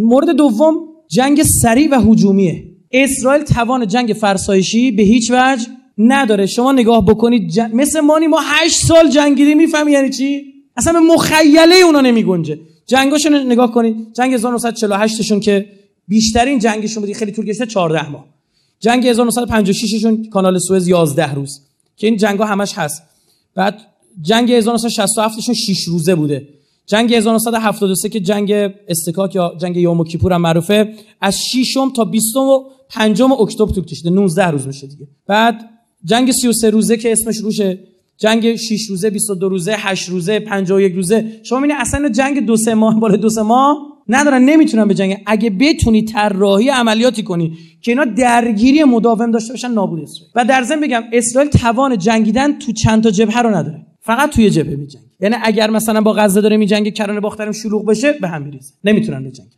مورد دوم جنگ سریع و هجومیه. اسرائیل توان جنگ فرسایشی به هیچ وجه نداره. شما نگاه بکنید مثل مانی ما 8 سال جنگیدیم. میفهمی یعنی چی؟ اصلا به مخیله اونا نمیگنجه. جنگاشون نگاه کنید، جنگ 1948 شون که بیشترین جنگشون بود، خیلی طول کشید 14 ماه. جنگ 1956 شون کانال سوئز 11 روز که این جنگا همش هست. بعد جنگ 1967 شون 6 روزه بوده. جنگ 1973 که جنگ استکاک یا جنگ یوم کیپور هم معروفه، از 6م تا 25 اکتبر طول کشیده، 19 روز میشه دیگه. بعد جنگ 33 روزه که اسمش روشه، جنگ 6 روزه، 22 روزه، 8 روزه، 51 روزه. شما میبینید اصلا جنگ 2-3 ماه بالا 2-3 ماه ندارن، نمیتونن بجنگن. اگه بتونی طراحی عملیاتی کنی که اینا درگیری مداوم داشته باشن، نابود اسرائیل. و در ضمن بگم اسرائیل توان جنگیدن تو چند تا جبهه رو نداره، فقط توی جبهه میجنگه. یعنی اگر مثلا با غزه داره میجنگه، کرانه باخترم شلوغ بشه، به هم میریزه، نمیتونن بجنگن.